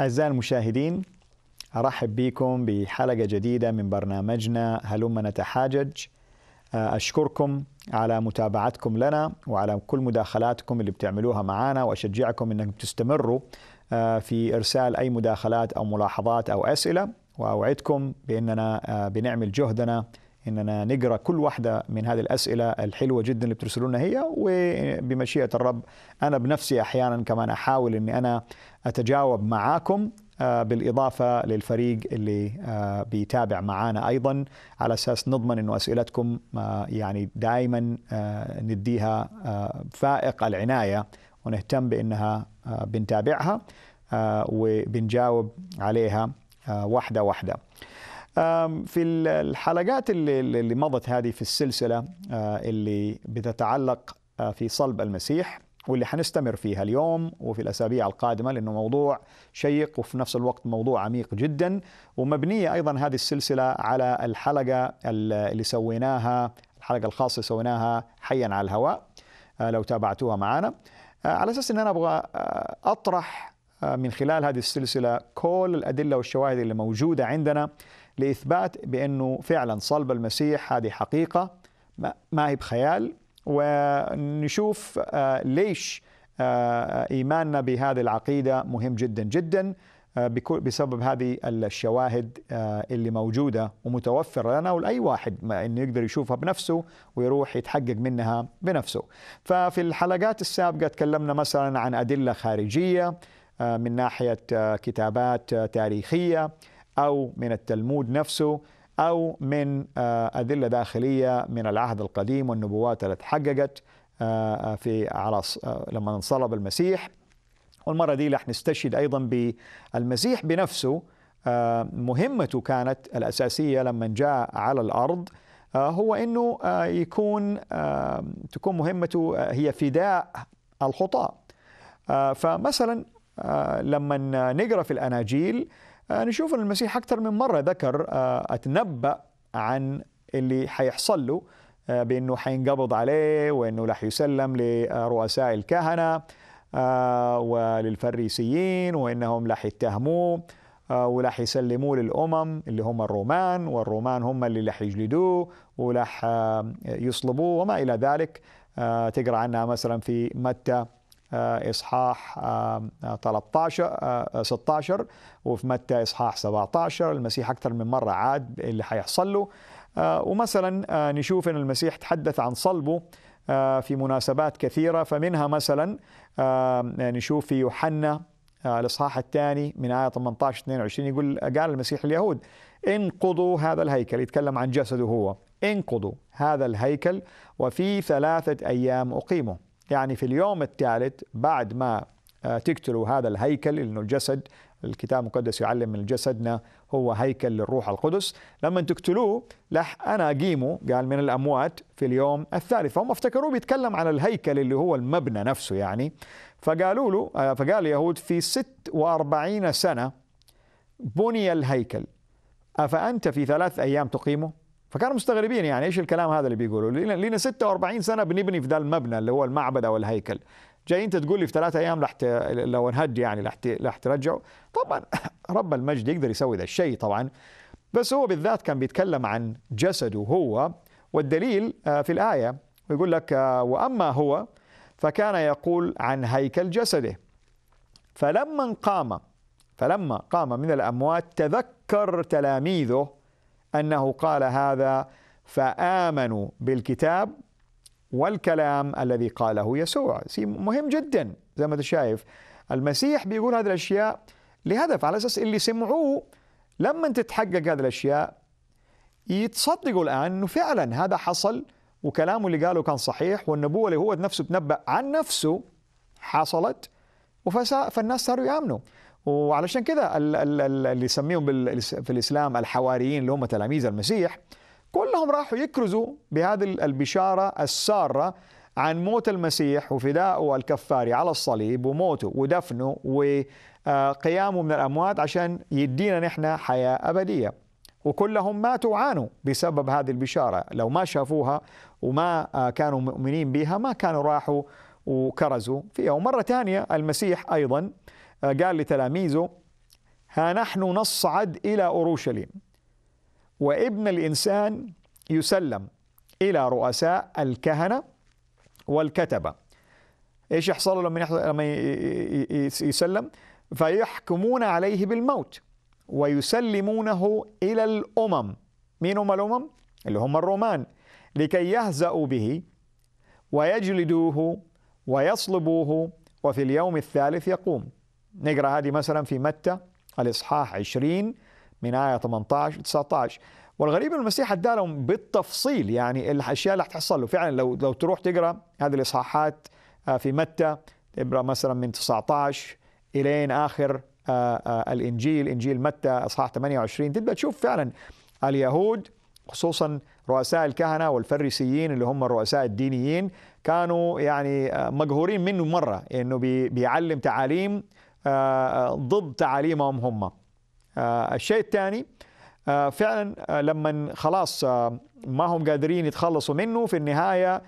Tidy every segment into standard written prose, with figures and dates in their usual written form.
أعزائي المشاهدين، أرحب بكم بحلقة جديدة من برنامجنا هلم نتحاجج. أشكركم على متابعتكم لنا وعلى كل مداخلاتكم اللي بتعملوها معنا، وأشجعكم أنكم تستمروا في إرسال أي مداخلات أو ملاحظات أو أسئلة، وأوعدكم بأننا بنعمل جهدنا أننا نقرأ كل واحدة من هذه الأسئلة الحلوة جدا اللي بترسلونها هي، وبمشيئة الرب أنا بنفسي أحيانا كمان أحاول أني أنا أتجاوب معاكم، بالإضافة للفريق اللي بيتابع معانا أيضا، على أساس نضمن أنه أسئلتكم يعني دائما نديها فائق العناية ونهتم بأنها بنتابعها وبنجاوب عليها واحدة واحدة. في الحلقات اللي مضت هذه في السلسلة اللي بتتعلق في صلب المسيح، واللي حنستمر فيها اليوم وفي الأسابيع القادمة، لأنه موضوع شيق وفي نفس الوقت موضوع عميق جدا، ومبنية أيضا هذه السلسلة على الحلقة اللي سويناها، الحلقة الخاصة سويناها حيا على الهواء، لو تابعتوها معنا، على أساس أن أنا أبغى أطرح من خلال هذه السلسلة كل الأدلة والشواهد اللي موجودة عندنا لإثبات بأنه فعلا صلب المسيح هذه حقيقة ما هي بخيال، ونشوف ليش إيماننا بهذه العقيدة مهم جدا جدا بسبب هذه الشواهد اللي موجودة ومتوفرة لنا، ولأي واحد إنه يقدر يشوفها بنفسه ويروح يتحقق منها بنفسه. ففي الحلقات السابقة تكلمنا مثلا عن أدلة خارجية من ناحية كتابات تاريخية أو من التلمود نفسه، أو من أدلة داخلية من العهد القديم والنبوات التي تحققت على لما انصلب المسيح. والمرة دي راح نستشهد أيضا بالمسيح بنفسه، مهمته كانت الأساسية لما جاء على الأرض هو أنه تكون مهمته هي فداء الخطاة. فمثلا لما نقرأ في الأناجيل نشوف أن المسيح أكثر من مرة ذكر أتنبأ عن اللي حيحصل له، بأنه حينقبض عليه، وأنه راح يسلم لرؤساء الكهنة وللفريسيين، وأنهم راح يتهموه وراح يسلموه للأمم اللي هم الرومان، والرومان هم اللي راح يجلدوه وراح يصلبوه وما إلى ذلك. تقرأ عنها مثلا في متى إصحاح 16 وفي متى إصحاح 17. المسيح أكثر من مرة عاد اللي حيحصل له. ومثلا نشوف أن المسيح تحدث عن صلبه في مناسبات كثيرة، فمنها مثلا نشوف في يوحنا الإصحاح الثاني من آية 18-22 يقول: قال المسيح اليهود انقضوا هذا الهيكل، يتكلم عن جسده هو، انقضوا هذا الهيكل وفي 3 أيام أقيمه. يعني في اليوم الثالث بعد ما تقتلوا هذا الهيكل، لأنه الجسد الكتاب المقدس يعلم أن جسدنا هو هيكل للروح القدس، لما تقتلوه لح أنا أقيمه، قال من الأموات في اليوم الثالث. فهم افتكروه بيتكلم عن الهيكل اللي هو المبنى نفسه يعني. فقالوا له، فقال اليهود: في 46 سنة بني الهيكل، أفأنت في 3 أيام تقيمه؟ فكانوا مستغربين، يعني إيش الكلام هذا اللي بيقولوا لنا 46 سنة بنبني في ذا المبنى اللي هو المعبد أو الهيكل، جاي أنت تقول لي في 3 أيام لو انهد يعني رح ترجعه؟ طبعا رب المجد يقدر يسوي ذا الشيء طبعا، بس هو بالذات كان بيتكلم عن جسده هو، والدليل في الآية ويقول لك: وأما هو فكان يقول عن هيكل جسده، فلما قام من الأموات تذكر تلاميذه أنه قال هذا، فآمنوا بالكتاب والكلام الذي قاله يسوع. مهم جدا زي ما تشايف، المسيح بيقول هذه الأشياء لهدف، على أساس اللي سمعوه لما تتحقق هذه الأشياء يتصدقوا الآن أنه فعلا هذا حصل، وكلامه اللي قاله كان صحيح، والنبوة اللي هو نفسه تنبأ عن نفسه حصلت، فالناس صاروا يآمنوا. وعلشان كده اللي يسميهم في الإسلام الحواريين اللي هم تلاميذ المسيح كلهم راحوا يكرزوا بهذه البشارة السارة عن موت المسيح وفدائه الكفاري على الصليب وموته ودفنه وقيامه من الأموات، عشان يدينا نحن حياة أبدية. وكلهم ماتوا وعانوا بسبب هذه البشارة، لو ما شافوها وما كانوا مؤمنين بها ما كانوا راحوا وكرزوا فيها. ومرة ثانية المسيح أيضا قال لتلاميذه: ها نحن نصعد إلى أورشليم، وابن الإنسان يسلم إلى رؤساء الكهنة والكتبة. إيش يحصل لما يسلم؟ فيحكمون عليه بالموت ويسلمونه إلى الأمم. مين هم الأمم؟ اللي هم الرومان، لكي يهزأوا به ويجلدوه ويصلبوه وفي اليوم الثالث يقوم. نقرأ هذه مثلا في متى الإصحاح 20 من آية 18-19. والغريب أن المسيح أدى لهم بالتفصيل، يعني الأشياء اللي هتحصل له فعلا. لو تروح تقرأ هذه الإصحاحات في متى، تقرأ مثلا من 19 إلين آخر الإنجيل، إنجيل متى إصحاح 28، تبدأ تشوف فعلا اليهود خصوصا رؤساء الكهنة والفريسيين اللي هم الرؤساء الدينيين كانوا يعني مقهورين منه مرة إنه بيعلم تعاليم ضد تعاليمهم هم. الشيء الثاني فعلا لما خلاص ما هم قادرين يتخلصوا منه، في النهاية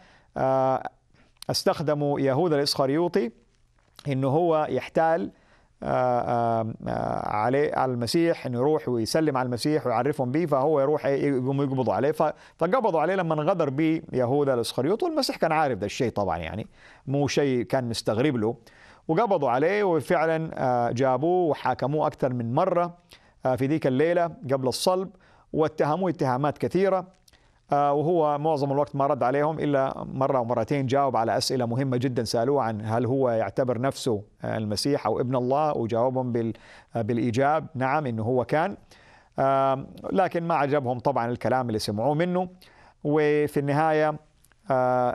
استخدموا يهوذا الإسخريوطي إنه هو يحتال على المسيح، انه يروح ويسلم على المسيح ويعرفهم به، فهو يروح يقبضوا عليه. فقبضوا عليه لما انغدر به يهوذا الاسخريوط، والمسيح كان عارف ده الشيء طبعا، يعني مو شيء كان مستغرب له. وقبضوا عليه وفعلا جابوه وحاكموه اكثر من مره في ذيك الليله قبل الصلب، واتهموه اتهامات كثيره، وهو معظم الوقت ما رد عليهم إلا مرة ومرتين جاوب على أسئلة مهمة جدا سألوه عن هل هو يعتبر نفسه المسيح أو ابن الله، وجاوبهم بالإيجاب نعم إنه هو كان، لكن ما عجبهم طبعا الكلام اللي سمعوه منه. وفي النهاية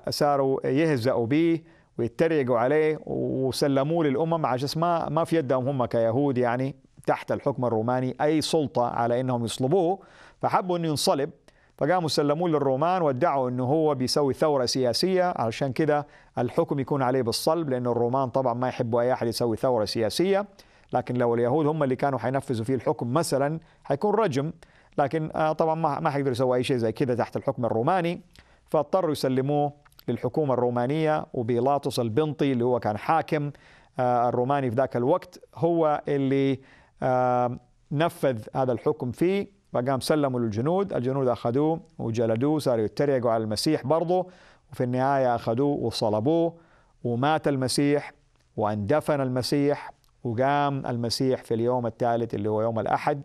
صاروا يهزأوا به ويتريقوا عليه وسلموه للأمم، عشان ما في يدهم هم كيهود يعني تحت الحكم الروماني أي سلطة على إنهم يصلبوه، فحبوا إنه ينصلب، فقاموا سلموه للرومان وادعوا انه هو بيسوي ثوره سياسيه، علشان كده الحكم يكون عليه بالصلب، لانه الرومان طبعا ما يحبوا اي احد يسوي ثوره سياسيه، لكن لو اليهود هم اللي كانوا حينفذوا فيه الحكم مثلا حيكون رجم، لكن طبعا ما حيقدروا يسوي اي شيء زي كده تحت الحكم الروماني، فاضطروا يسلموه للحكومه الرومانيه. وبيلاطس البنطي اللي هو كان حاكم الروماني في ذاك الوقت هو اللي نفذ هذا الحكم فيه، فقام سلموا للجنود، الجنود أخذوه وجلدوه، صاروا يتريقوا على المسيح برضه، وفي النهاية أخذوه وصلبوه، ومات المسيح واندفن المسيح، وقام المسيح في اليوم الثالث اللي هو يوم الأحد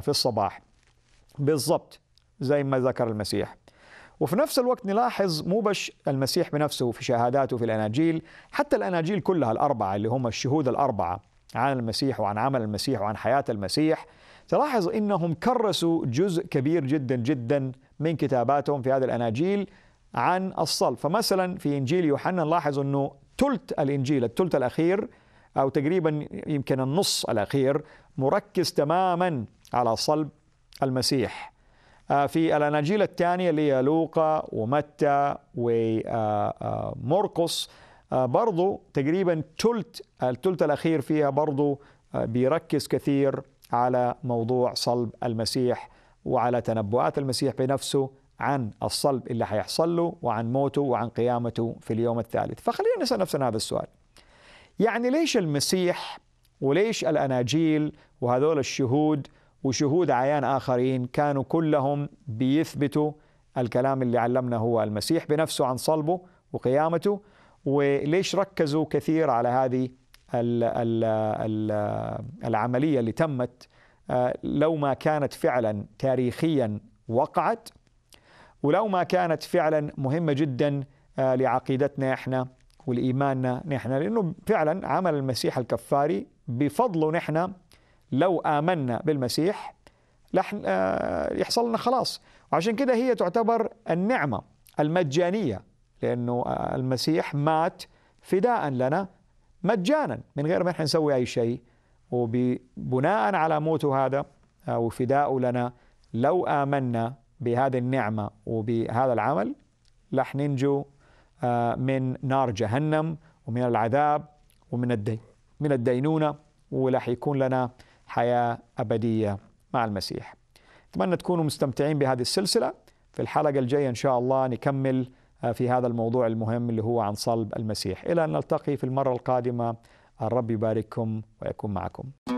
في الصباح بالضبط زي ما ذكر المسيح. وفي نفس الوقت نلاحظ مو بس المسيح بنفسه في شهاداته في الأناجيل، حتى الأناجيل كلها الأربعة اللي هم الشهود الأربعة عن المسيح وعن عمل المسيح وعن حياة المسيح، تلاحظ إنهم كرسوا جزء كبير جدا جدا من كتاباتهم في هذه الأناجيل عن الصلب. فمثلا في إنجيل يوحنا نلاحظ أنه ثلث الإنجيل، الثلث الأخير أو تقريبا يمكن النص الأخير مركز تماما على صلب المسيح. في الأناجيل الثانية اللي هي لوقا ومتى ومرقس برضو تقريبا الثلث الأخير فيها برضو بيركز كثير على موضوع صلب المسيح وعلى تنبؤات المسيح بنفسه عن الصلب اللي هيحصل له وعن موته وعن قيامته في اليوم الثالث. فخلينا نسأل نفسنا هذا السؤال، يعني ليش المسيح وليش الأناجيل وهذول الشهود وشهود عيان آخرين كانوا كلهم بيثبتوا الكلام اللي علمنا هو المسيح بنفسه عن صلبه وقيامته، وليش ركزوا كثير على هذه العملية اللي تمت لو ما كانت فعلا تاريخيا وقعت، ولو ما كانت فعلا مهمة جدا لعقيدتنا احنا والإيماننا نحن؟ لأنه فعلا عمل المسيح الكفاري بفضله نحن لو آمنا بالمسيح يحصل لنا خلاص، وعشان كده هي تعتبر النعمة المجانية، لأنه المسيح مات فداء لنا مجانا من غير ما احنا نسوي اي شيء، وبناء على موته هذا وفدائه لنا لو آمنا بهذه النعمة وبهذا العمل لح ننجو من نار جهنم ومن العذاب ومن الدينونة، ولح يكون لنا حياة أبدية مع المسيح. أتمنى تكونوا مستمتعين بهذه السلسلة. في الحلقة الجاية إن شاء الله نكمل في هذا الموضوع المهم اللي هو عن صلب المسيح. إلى أن نلتقي في المرة القادمة، الرب يبارككم ويكون معكم.